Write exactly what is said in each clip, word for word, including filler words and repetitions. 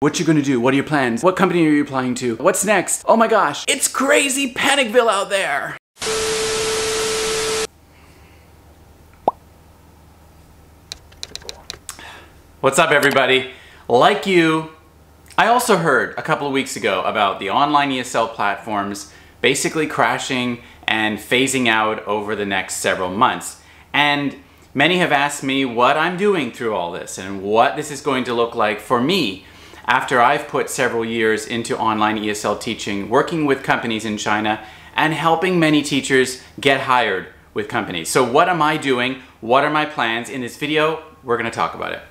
What you gonna do? What are your plans? What company are you applying to? What's next? Oh my gosh, it's crazy PanicVille out there! What's up everybody? Like you, I also heard a couple of weeks ago about the online E S L platforms basically crashing and phasing out over the next several months. And many have asked me what I'm doing through all this and what this is going to look like for me after I've put several years into online E S L teaching, working with companies in China, and helping many teachers get hired with companies. So what am I doing? What are my plans? In this video, we're gonna talk about it.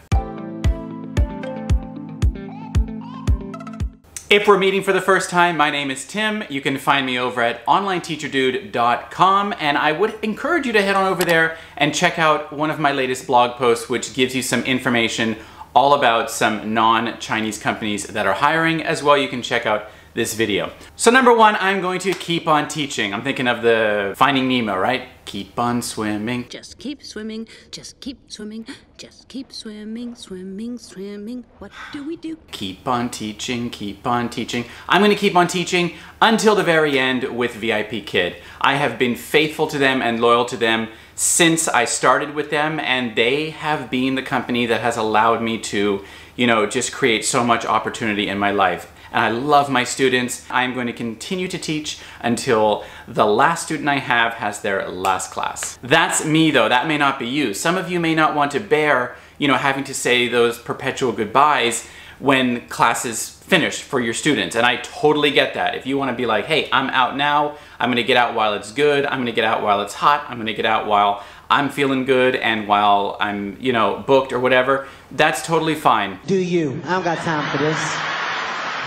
If we're meeting for the first time, my name is Tim. You can find me over at online teacher dude dot com, and I would encourage you to head on over there and check out one of my latest blog posts, which gives you some information all about some non-Chinese companies that are hiring. As well, you can check out this video. So number one, I'm going to keep on teaching. I'm thinking of the Finding Nemo, right? Keep on swimming. Just keep swimming, just keep swimming, just keep swimming, swimming, swimming. What do we do? Keep on teaching, keep on teaching. I'm gonna keep on teaching until the very end with V I P Kid. I have been faithful to them and loyal to them since I started with them, and they have been the company that has allowed me to, you know, just create so much opportunity in my life. And I love my students. I'm going to continue to teach until the last student I have has their last class. That's me though, that may not be you. Some of you may not want to bear, you know, having to say those perpetual goodbyes when classes finish for your students, and I totally get that. If you want to be like, hey, I'm out now, I'm gonna get out while it's good, I'm gonna get out while it's hot, I'm gonna get out while I'm feeling good and while I'm, you know, booked or whatever, that's totally fine. Do you? I don't got time for this.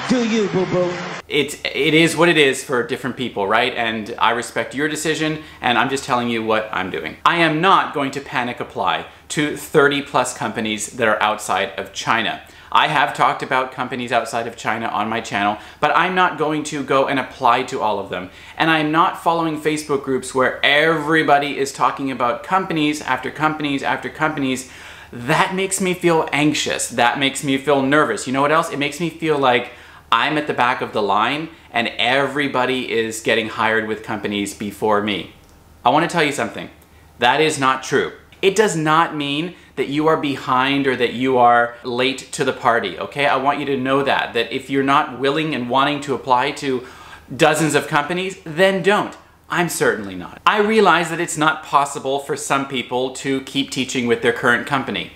Do you, boo-boo? It, it is what it is for different people, right? And I respect your decision, and I'm just telling you what I'm doing. I am not going to panic apply to thirty plus companies that are outside of China. I have talked about companies outside of China on my channel, but I'm not going to go and apply to all of them. And I'm not following Facebook groups where everybody is talking about companies after companies after companies. That makes me feel anxious. That makes me feel nervous. You know what else? It makes me feel like I'm at the back of the line and everybody is getting hired with companies before me. I want to tell you something. That is not true. It does not mean that you are behind or that you are late to the party, okay? I want you to know that, that if you're not willing and wanting to apply to dozens of companies, then don't. I'm certainly not. I realize that it's not possible for some people to keep teaching with their current company.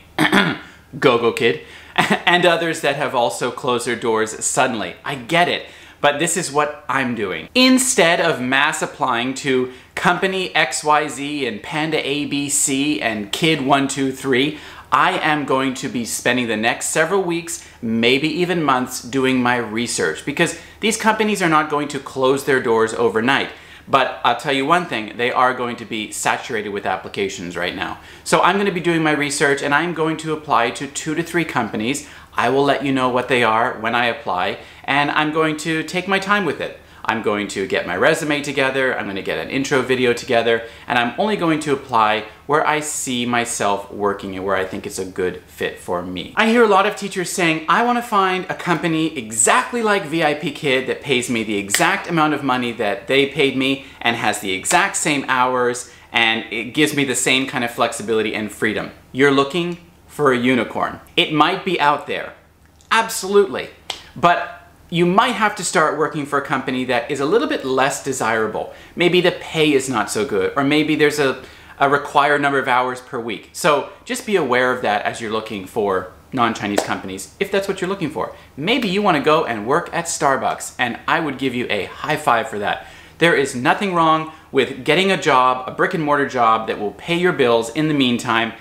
GoGoKid. And others that have also closed their doors suddenly. I get it, but this is what I'm doing. Instead of mass applying to company X Y Z and Panda A B C and Kid one two three, I am going to be spending the next several weeks, maybe even months, doing my research, because these companies are not going to close their doors overnight. But I'll tell you one thing, they are going to be saturated with applications right now. So I'm going to be doing my research, and I'm going to apply to two to three companies. I will let you know what they are when I apply, and I'm going to take my time with it. I'm going to get my resume together, I'm going to get an intro video together, and I'm only going to apply where I see myself working and where I think it's a good fit for me. I hear a lot of teachers saying, I want to find a company exactly like V I P Kid that pays me the exact amount of money that they paid me and has the exact same hours and it gives me the same kind of flexibility and freedom. You're looking for a unicorn. It might be out there, absolutely, but you might have to start working for a company that is a little bit less desirable. Maybe the pay is not so good, or maybe there's a, a required number of hours per week. So just be aware of that as you're looking for non-Chinese companies, if that's what you're looking for. Maybe you want to go and work at Starbucks, and I would give you a high five for that. There is nothing wrong with getting a job, a brick and mortar job that will pay your bills in the meantime,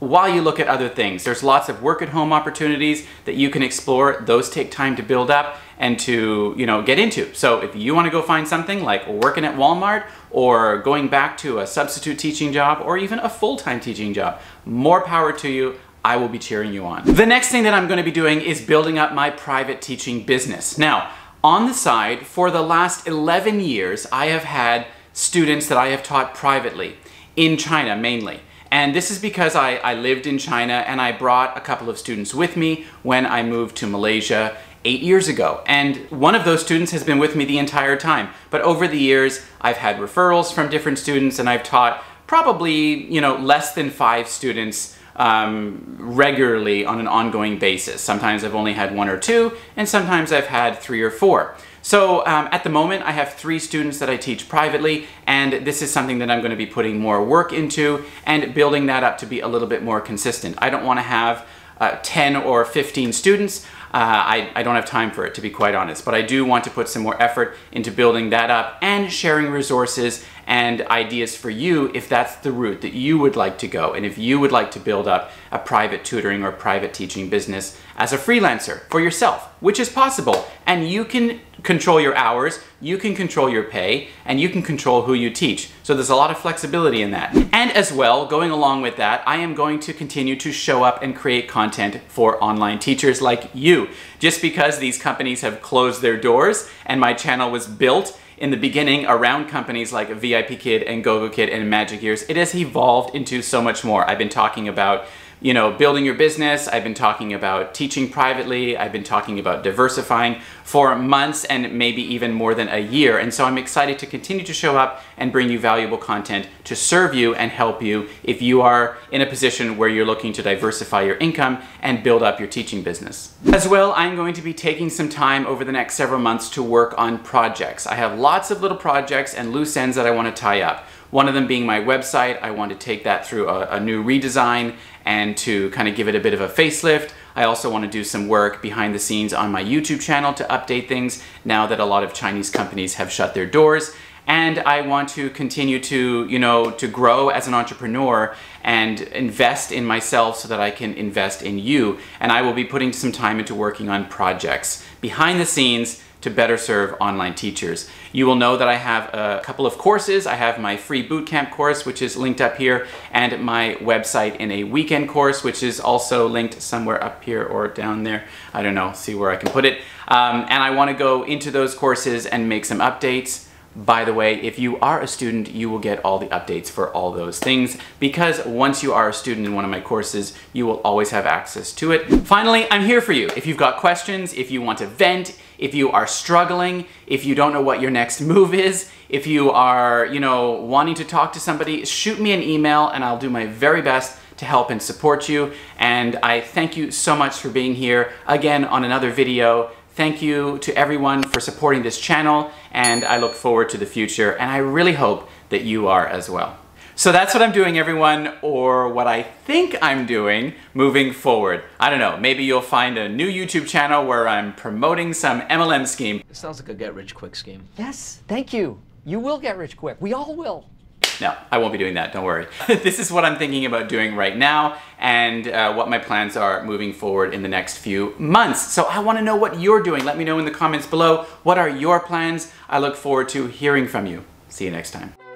while you look at other things. There's lots of work at home opportunities that you can explore. Those take time to build up and to, you know, get into. So if you want to go find something like working at Walmart or going back to a substitute teaching job or even a full-time teaching job, more power to you. I will be cheering you on. The next thing that I'm going to be doing is building up my private teaching business. Now, on the side, for the last eleven years, I have had students that I have taught privately in China mainly. And this is because I, I lived in China and I brought a couple of students with me when I moved to Malaysia eight years ago. And one of those students has been with me the entire time. But over the years, I've had referrals from different students and I've taught probably, you know, less than five students um, regularly on an ongoing basis. Sometimes I've only had one or two, and sometimes I've had three or four. So um, at the moment, I have three students that I teach privately, and this is something that I'm going to be putting more work into and building that up to be a little bit more consistent. I don't want to have uh, ten or fifteen students. Uh, I, I don't have time for it, to be quite honest, but I do want to put some more effort into building that up and sharing resources and ideas for you if that's the route that you would like to go and if you would like to build up a private tutoring or private teaching business as a freelancer for yourself, which is possible. And you can control your hours, you can control your pay, and you can control who you teach. So there's a lot of flexibility in that. And as well, going along with that, I am going to continue to show up and create content for online teachers like you. Just because these companies have closed their doors and my channel was built in the beginning around companies like V I P Kid and GoGoKid and Magic Ears, it has evolved into so much more. I've been talking about, you know, building your business. I've been talking about teaching privately. I've been talking about diversifying for months and maybe even more than a year. And so I'm excited to continue to show up and bring you valuable content to serve you and help you if you are in a position where you're looking to diversify your income and build up your teaching business. As well, I'm going to be taking some time over the next several months to work on projects. I have lots of little projects and loose ends that I want to tie up. One of them being my website. I want to take that through a, a new redesign and to kind of give it a bit of a facelift. I also want to do some work behind the scenes on my YouTube channel to update things now that a lot of Chinese companies have shut their doors. And I want to continue to, you know, to grow as an entrepreneur and invest in myself so that I can invest in you. And I will be putting some time into working on projects behind the scenes to better serve online teachers. You will know that I have a couple of courses. I have my free bootcamp course, which is linked up here, and my website in a weekend course, which is also linked somewhere up here or down there. I don't know, see where I can put it. Um, and I wanna go into those courses and make some updates. By the way, if you are a student, you will get all the updates for all those things because once you are a student in one of my courses, you will always have access to it. Finally, I'm here for you. If you've got questions, if you want to vent, if you are struggling, if you don't know what your next move is, if you are, you know, wanting to talk to somebody, shoot me an email and I'll do my very best to help and support you. And I thank you so much for being here again on another video. Thank you to everyone for supporting this channel, and I look forward to the future, and I really hope that you are as well. So that's what I'm doing, everyone, or what I think I'm doing moving forward. I don't know, maybe you'll find a new YouTube channel where I'm promoting some M L M scheme. It sounds like a get-rich-quick scheme. Yes, thank you. You will get rich quick. We all will. No, I won't be doing that, don't worry. This is what I'm thinking about doing right now and uh, what my plans are moving forward in the next few months. So I wanna know what you're doing. Let me know in the comments below. What are your plans? I look forward to hearing from you. See you next time.